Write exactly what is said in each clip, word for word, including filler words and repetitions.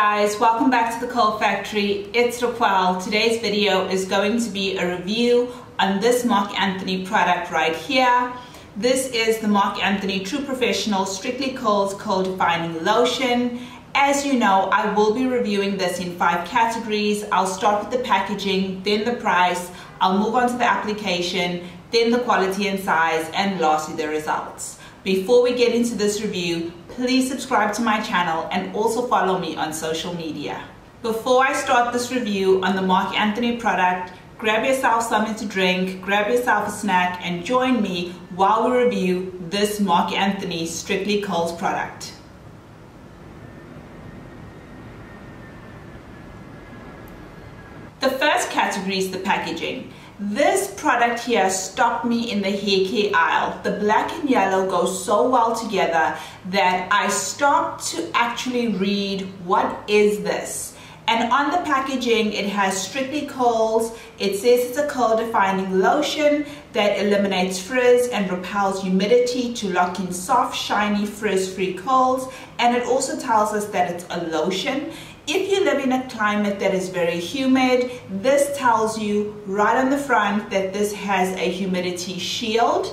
guys, welcome back to The Curl Factory. It's Raquel. Today's video is going to be a review on this Marc Anthony product right here. This is the Marc Anthony True Professional Strictly Curls Curl Defining Lotion. As you know, I will be reviewing this in five categories. I'll start with the packaging, then the price, I'll move on to the application, then the quality and size, and lastly the results. Before we get into this review, please subscribe to my channel and also follow me on social media. Before I start this review on the Marc Anthony product, grab yourself something to drink, grab yourself a snack, and join me while we review this Marc Anthony Strictly Curls product. The first category is the packaging. This product here stopped me in the hair care aisle. The black and yellow go so well together that I stopped to actually read what is this. And on the packaging, it has Strictly Curls. It says it's a curl defining lotion that eliminates frizz and repels humidity to lock in soft, shiny, frizz-free curls. And it also tells us that it's a lotion. If you live in a climate that is very humid, this tells you right on the front that this has a humidity shield.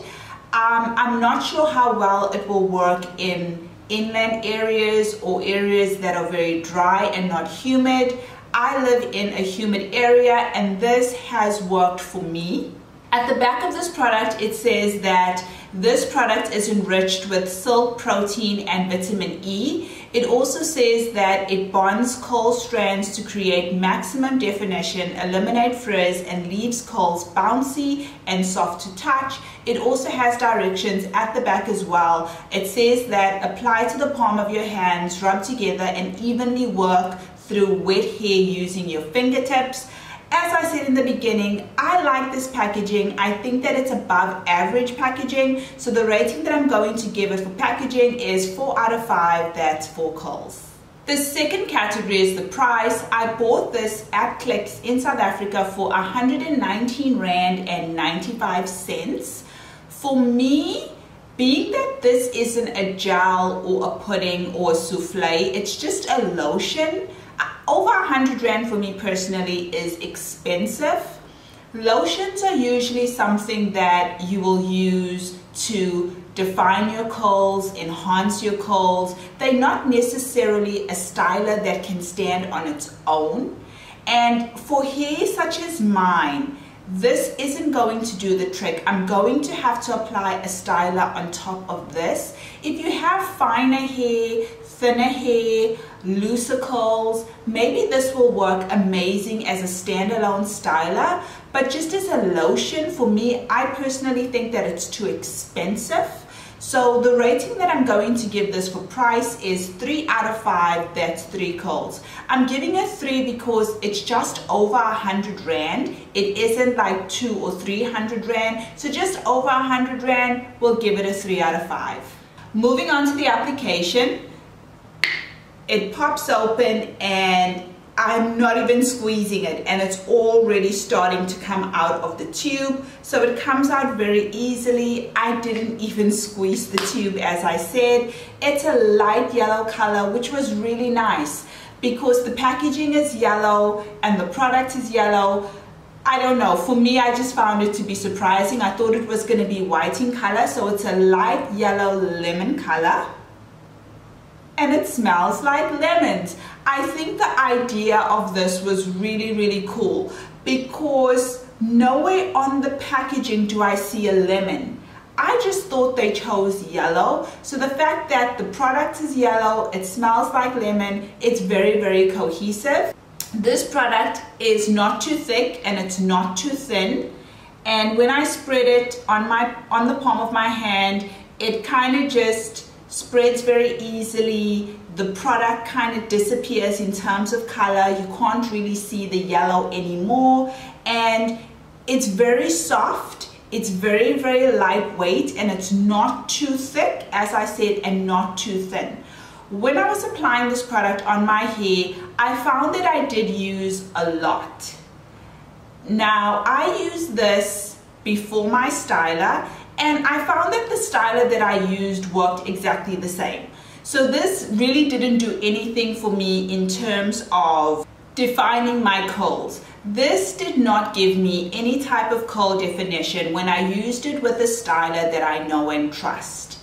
Um, I'm not sure how well it will work in inland areas or areas that are very dry and not humid. I live in a humid area and this has worked for me. At the back of this product, it says that this product is enriched with silk, protein, and vitamin E. It also says that it bonds curl strands to create maximum definition, eliminate frizz, and leaves curls bouncy and soft to touch. It also has directions at the back as well. It says that apply to the palm of your hands, rub together, and evenly work through wet hair using your fingertips. As I said in the beginning, I like this packaging. I think that it's above average packaging. So the rating that I'm going to give it for packaging is four out of five. That's four curls. The second category is the price. I bought this at Clicks in South Africa for one hundred nineteen rand and ninety-five cents. For me, being that this isn't a gel or a pudding or a souffle, it's just a lotion. Over one hundred rand for me personally is expensive. Lotions are usually something that you will use to define your curls, enhance your curls. They're not necessarily a styler that can stand on its own. And for hair such as mine, this isn't going to do the trick. I'm going to have to apply a styler on top of this. If you have finer hair, thinner hair, looser curls, maybe this will work amazing as a standalone styler, but just as a lotion, for me, I personally think that it's too expensive. So the rating that I'm going to give this for price is three out of five, that's three curls. I'm giving it three because it's just over one hundred rand. It isn't like two or three hundred rand. So just over one hundred rand, we'll give it a three out of five. Moving on to the application. It pops open and I'm not even squeezing it and it's already starting to come out of the tube. So it comes out very easily. I didn't even squeeze the tube, as I said. It's a light yellow color, which was really nice because the packaging is yellow and the product is yellow. I don't know, for me, I just found it to be surprising. I thought it was going to be white in color, so it's a light yellow lemon color. And it smells like lemons. I think the idea of this was really, really cool because nowhere on the packaging do I see a lemon. I just thought they chose yellow. So the fact that the product is yellow, it smells like lemon, it's very, very cohesive. This product is not too thick and it's not too thin. And when I spread it on, my, on the palm of my hand, it kind of just spreads very easily. The product kind of disappears in terms of color. You can't really see the yellow anymore. And it's very soft. It's very, very lightweight and it's not too thick, as I said, and not too thin. When I was applying this product on my hair, I found that I did use a lot. Now, I used this before my styler, and I found that the styler that I used worked exactly the same. So this really didn't do anything for me in terms of defining my curls. This did not give me any type of curl definition when I used it with a styler that I know and trust.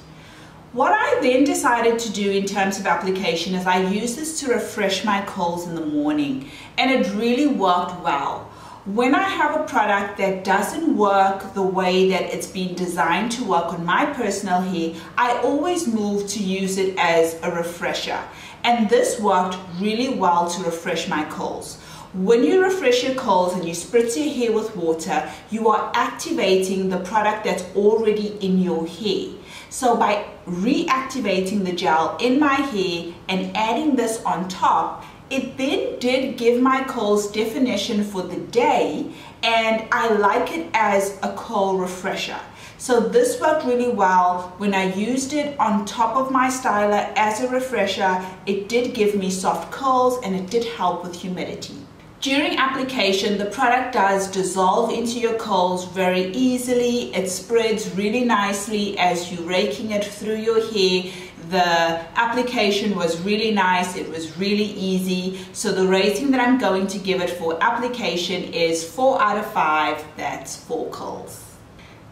What I then decided to do in terms of application is I used this to refresh my curls in the morning, and it really worked well. When I have a product that doesn't work the way that it's been designed to work on my personal hair, I always move to use it as a refresher. And this worked really well to refresh my curls. When you refresh your curls and you spritz your hair with water, you are activating the product that's already in your hair. So by reactivating the gel in my hair and adding this on top, it then did give my curls definition for the day, and I like it as a curl refresher. So this worked really well. When I used it on top of my styler as a refresher, it did give me soft curls and it did help with humidity. During application, the product does dissolve into your curls very easily. It spreads really nicely as you're raking it through your hair. The application was really nice. It was really easy. So the rating that I'm going to give it for application is four out of five. That's four curls.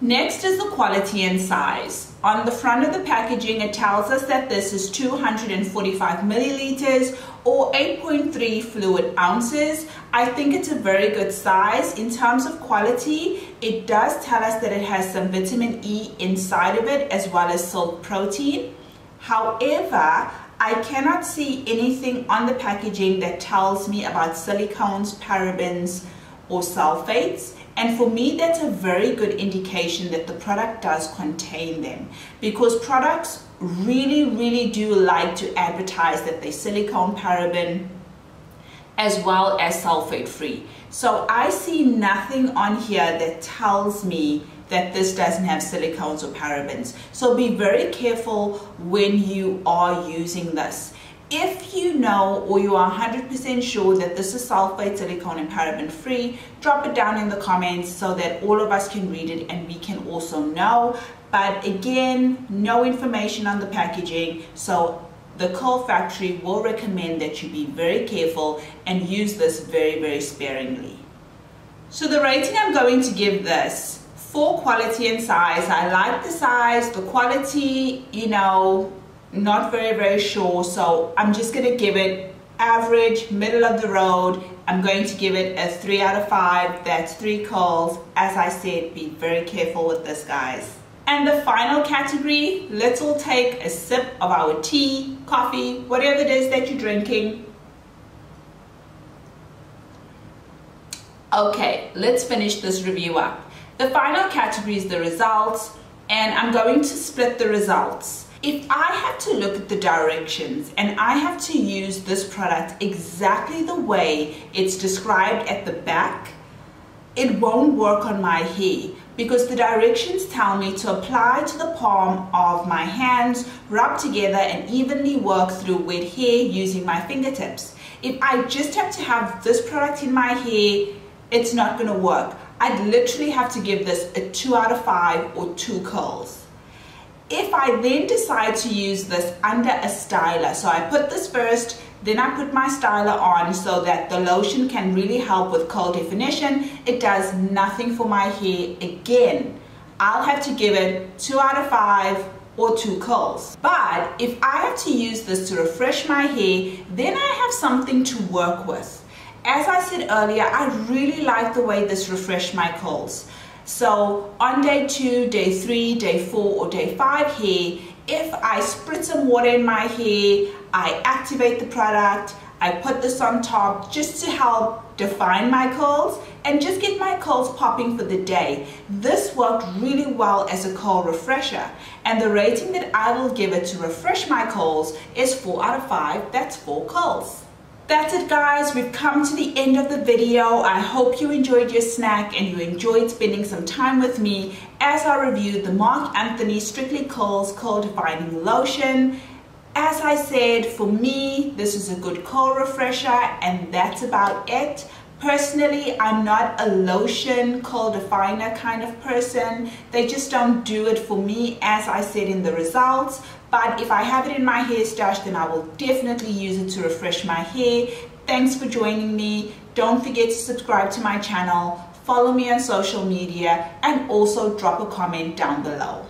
Next is the quality and size. On the front of the packaging, it tells us that this is two hundred forty-five milliliters or eight point three fluid ounces. I think it's a very good size. In terms of quality, it does tell us that it has some vitamin E inside of it as well as silk protein. However, I cannot see anything on the packaging that tells me about silicones, parabens, or sulfates. And for me, that's a very good indication that the product does contain them, because products really, really do like to advertise that they're silicone, paraben, as well as sulfate free. So I see nothing on here that tells me that this doesn't have silicones or parabens. So be very careful when you are using this. If you know or you are one hundred percent sure that this is sulfate, silicone and paraben free, drop it down in the comments so that all of us can read it and we can also know. But again, no information on the packaging, so the Curl Factory will recommend that you be very careful and use this very, very sparingly. So the rating I'm going to give this, for quality and size, I like the size. The quality, you know, not very, very sure. So I'm just going to give it average, middle of the road. I'm going to give it a three out of five. That's three curls. As I said, be very careful with this, guys. And the final category, let's all take a sip of our tea, coffee, whatever it is that you're drinking. Okay, let's finish this review up. The final category is the results, and I'm going to split the results. If I had to look at the directions and I have to use this product exactly the way it's described at the back, it won't work on my hair, because the directions tell me to apply to the palm of my hands, rub together and evenly work through wet hair using my fingertips. If I just have to have this product in my hair, it's not going to work. I'd literally have to give this a two out of five or two curls. If I then decide to use this under a styler, so I put this first, then I put my styler on so that the lotion can really help with curl definition, it does nothing for my hair again. I'll have to give it two out of five or two curls. But if I have to use this to refresh my hair, then I have something to work with. As I said earlier, I really like the way this refreshed my curls. So on day two, day three, day four, or day five hair, if I spritz some water in my hair, I activate the product, I put this on top just to help define my curls and just get my curls popping for the day. This worked really well as a curl refresher, and the rating that I will give it to refresh my curls is four out of five, that's four curls. That's it, guys. We've come to the end of the video. I hope you enjoyed your snack and you enjoyed spending some time with me as I reviewed the Marc Anthony Strictly Curls Curl Defining Lotion. As I said, for me, this is a good curl refresher, and that's about it. Personally, I'm not a lotion, curl definer kind of person. They just don't do it for me, as I said in the results. But if I have it in my hair stash, then I will definitely use it to refresh my hair. Thanks for joining me. Don't forget to subscribe to my channel, follow me on social media, and also drop a comment down below.